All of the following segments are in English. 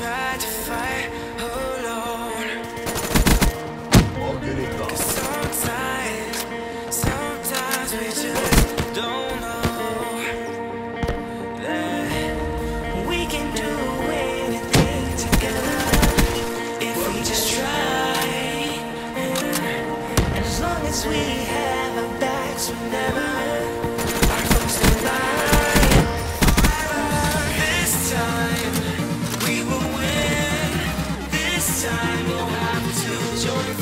tried to fight alone. I'll get it done. 'Cause sometimes we just don't know that we can do anything together if we just try. And as long as we have our backs, we never. Join forces.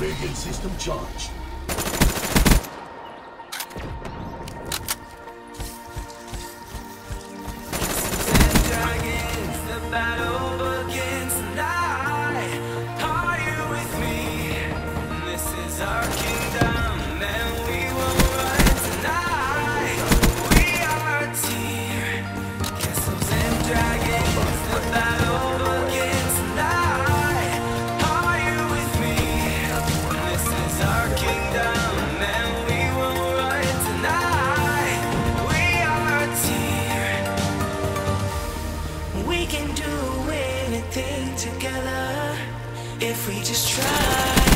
Radiant system charged. Dragons, the battle begins, and I are you with me? This is our kingdom, and we will run tonight. We are a team. Castles and dragons, the battle begins, and I are you with me? Our kingdom, and we will run it tonight. We are a team. We can do anything together if we just try.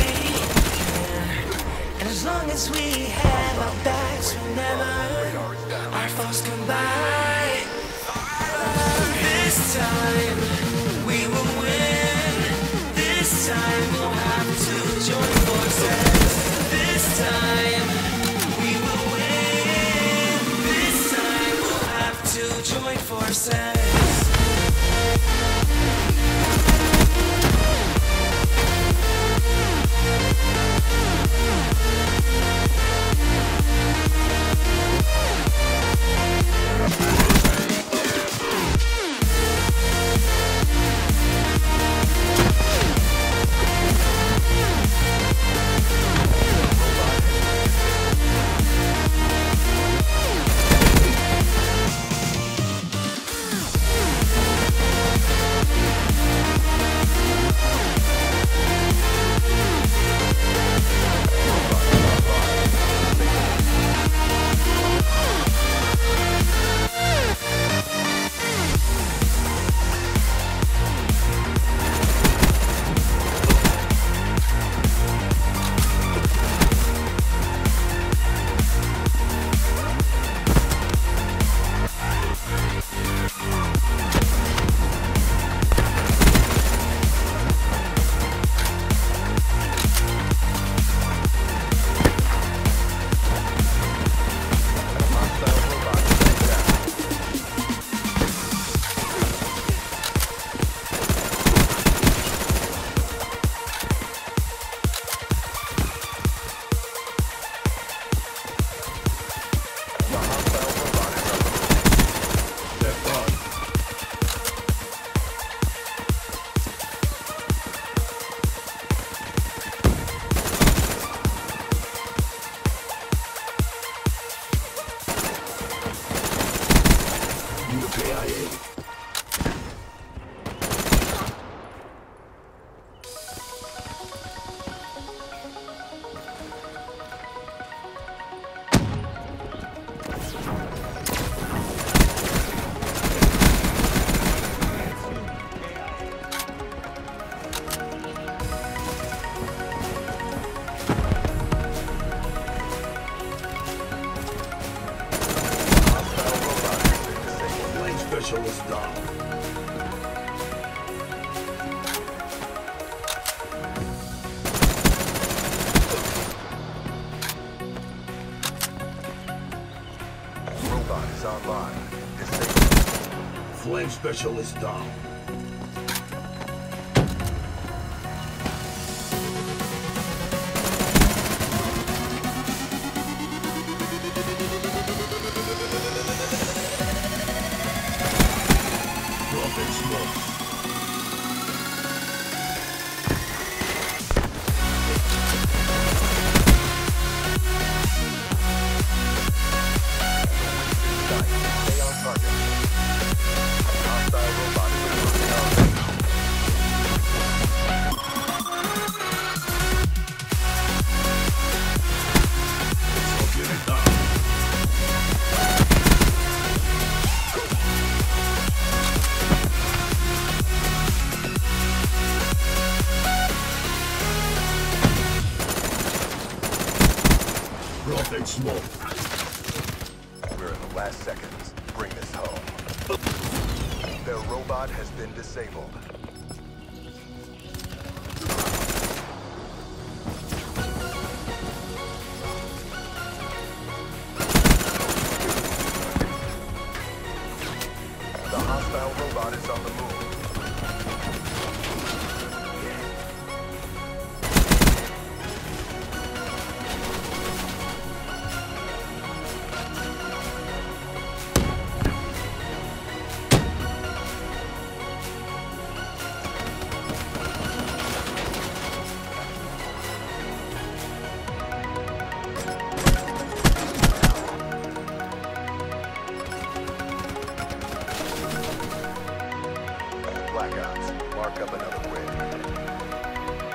And as long as we have our backs, we never our foes can buy. This time we will win. This time we'll have to join forces. This time we will win. This time we'll have to join forces. Flame specialist down. smoke. We're in the last seconds. Bring this home. Their robot has been disabled. The hostile robot is on the move. Blackouts. Mark up another win.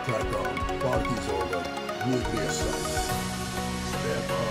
Tricom. Party's over. Nuclear site. Step up.